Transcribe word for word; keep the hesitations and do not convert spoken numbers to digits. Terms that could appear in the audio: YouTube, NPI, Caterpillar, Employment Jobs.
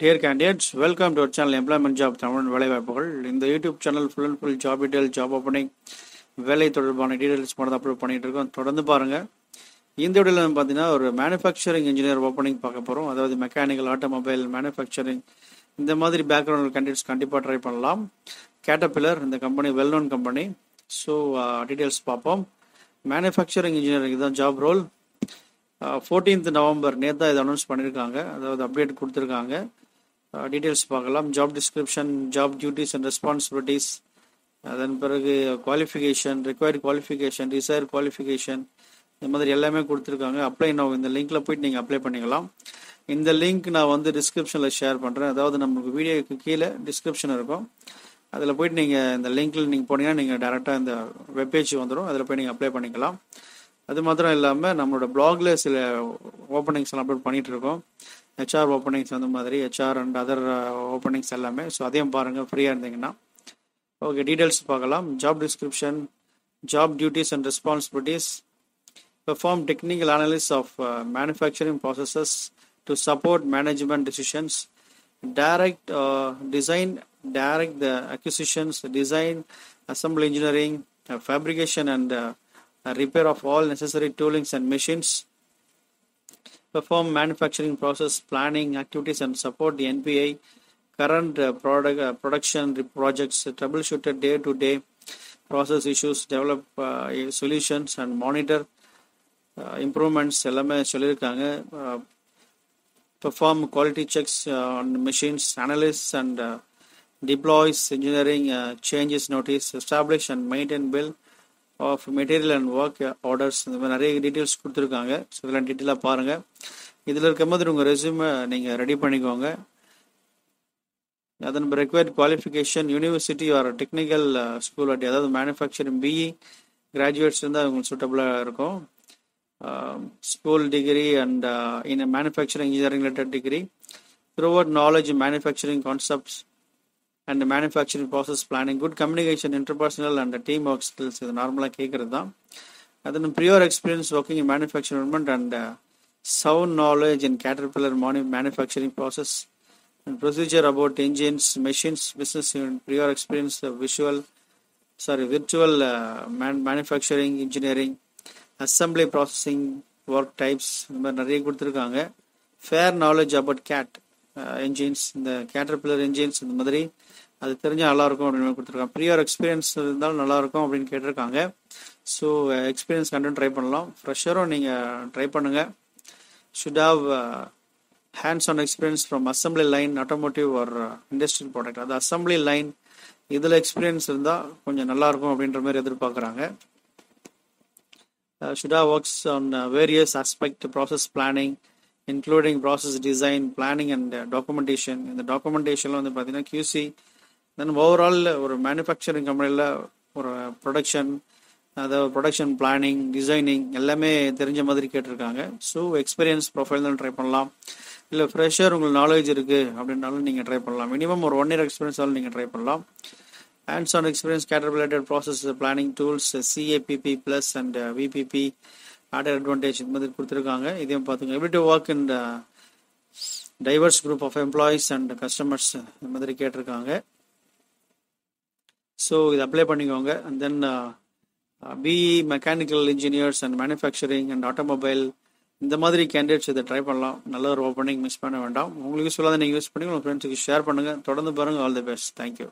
Dear candidates, welcome to our channel Employment Job Tamil Velaivaippugal. In the YouTube channel, full and full job details, job opening, velai thodarbaana details mattum upload pannittu irukom. Thodarndu paarenga. Indha video la pathina oru manufacturing engineer opening paaka porom. Adhaavadhu mechanical, automobile, manufacturing indha maadhiri background candidates kandippa try pannalam. Caterpillar indha company well known company. So uh, details paapom. Manufacturing engineering idha job role. Uh, fourteenth November நேத்து இத announce பண்ணிருக்காங்க. அதாவது update கொடுத்திருக்காங்க. Details பார்க்கலாம். Job description, job duties and responsibilities, அதன் பிறகு qualification, required qualification, desire qualification, இந்த மாதிரி எல்லாமே கொடுத்திருக்காங்க. அப்ளை நவ இந்த லிங்க்ல போய் நீங்க அப்ளை பண்ணிக்கலாம். இந்த லிங்க் நான் வந்து டிஸ்கிரிப்ஷன்ல ஷேர் பண்றேன். அதாவது நமக்கு வீடியோக்கு கீழே டிஸ்கிரிப்ஷன் இருக்கும். அதுல போய் நீங்க இந்த லிங்க்ல நீங்க போனீங்கன்னா நீங்க டைரக்டா இந்த வெப் பேஜ் வந்துரும். அதுல போய் நீங்க அப்ளை பண்ணிக்கலாம். அது மாத்திரம் இல்லாமல் நம்மளோட பிளாக்ல சில ஓப்பனிங்ஸ் எல்லாம் அப்லோட் பண்ணிட்டு இருக்கோம். ஹெச்ஆர் ஓப்பனிங்ஸ், அந்த மாதிரி ஹெச்ஆர் அண்ட் அதர் ஓப்பனிங்ஸ் எல்லாமே. ஸோ அதையும் பாருங்க ஃப்ரீயாக இருந்தீங்கன்னா. ஓகே, டீடைல்ஸ் பார்க்கலாம். Job description, job duties and responsibilities. Perform technical analysis of manufacturing processes to support management decisions. Direct design, direct the acquisitions, design, assemble engineering, fabrication and repair of all necessary toolings and machines. Perform manufacturing process planning activities and support the N P I current uh, product uh, production projects. Uh, troubleshoot day to day process issues, develop uh, solutions and monitor uh, improvements எல்லாமே சொல்லிருக்காங்க. Perform quality checks uh, on machines, analysis and uh, deploys engineering uh, changes notice, establish and maintain bill of material and work orders. இந்த மாதிரி நிறைய details கொடுத்துருக்காங்க. So இதெல்லாம் டீட்டெயிலாக பாருங்கள். இதில் இருக்க மாதிரி உங்கள் ரெஸ்யூமை நீங்கள் ரெடி பண்ணிக்கோங்க. அதன் required qualification university or technical school ஆட்டி, அதாவது மேனுஃபேக்சரிங் பிஇ கிராஜுவேட்ஸ் இருந்தால் அவங்களுக்கு சூட்டபுளாக இருக்கும். School degree and in manufacturing engineering related degree, throughout knowledge manufacturing concepts and manufacturing process planning, good communication, interpersonal and team work skills. இது நார்மலாக கேட்குறது தான். அதன் prior experience working in manufacturing environment and sound knowledge in Caterpillar manufacturing process and procedure about engines, machines, business unit, prior experience visual sorry virtual man manufacturing engineering, assembly processing, work types, இந்த மாதிரி நிறைய கொடுத்துருக்காங்க. Fair knowledge about gate engines, இந்த Caterpillar engines, இந்த மாதிரி அது தெரிஞ்சால் நல்லாயிருக்கும் அப்படின்னு கொடுத்துருக்காங்க. ப்ரீயர் எக்ஸ்பீரியன்ஸ் இருந்தாலும் நல்லாயிருக்கும் அப்படின்னு கேட்டிருக்காங்க. ஸோ எக்ஸ்பீரியன்ஸ் கண்டென்ட் ட்ரை பண்ணலாம். ஃப்ரெஷரும் நீங்கள் ட்ரை பண்ணுங்கள். Should have hands on experience from assembly line, automotive or industrial product. அது அசம்பிளி லைன் இதில் எக்ஸ்பீரியன்ஸ் இருந்தால் கொஞ்சம் நல்லாயிருக்கும் அப்படின்ற மாதிரி எதிர்பார்க்குறாங்க. Should have works on various aspect process planning including process design planning and documentation. இந்த டாக்குமெண்டேஷனில் வந்து பார்த்தீங்கன்னா கியூசி தென் ஓவரால் ஒரு மேனுஃபேக்சரிங் கம்பெனியில் ஒரு ப்ரொடக்ஷன், அதாவது ப்ரொடக்ஷன் பிளானிங், டிசைனிங் எல்லாமே தெரிஞ்ச மாதிரி கேட்டிருக்காங்க. ஸோ எக்ஸ்பீரியன்ஸ் ப்ரொஃபைல் தான் ட்ரை பண்ணலாம். இல்லை ஃப்ரெஷர் உங்களுக்கு நாலேஜ் இருக்குது அப்படின்னாலும் நீங்கள் ட்ரை பண்ணலாம். மினிமம் ஒரு ஒன் இயர் எக்ஸ்பீரியன்ஸாலும் நீங்கள் ட்ரை பண்ணலாம். Hands on experience Caterpillar process planning tools, CAPP plus and VPP add advantage இந்த மாதிரி கொடுத்துருக்காங்க. இதையும் பார்த்துங்க. Ability to work in diverse group of employees and customers இந்த மாதிரி கேட்டிருக்காங்க. ஸோ இது அப்ளை பண்ணிக்கோங்க. And then BE mechanical engineers and manufacturing and automobile இந்த மாதிரி கேண்டிடேட்ஸ் இதை ட்ரை பண்ணலாம். நல்ல ஒரு ஓப்பனிங் மிஸ் பண்ண வேண்டாம். உங்களுக்கு யூஸ்ஃபுல்லாக தான் நீங்கள் யூஸ் பண்ணி உங்கள் ஃப்ரெண்ட்ஸுக்கு ஷேர் பண்ணுங்கள். தொடர்ந்து பாருங்கள். All the best. தேங்க்யூ.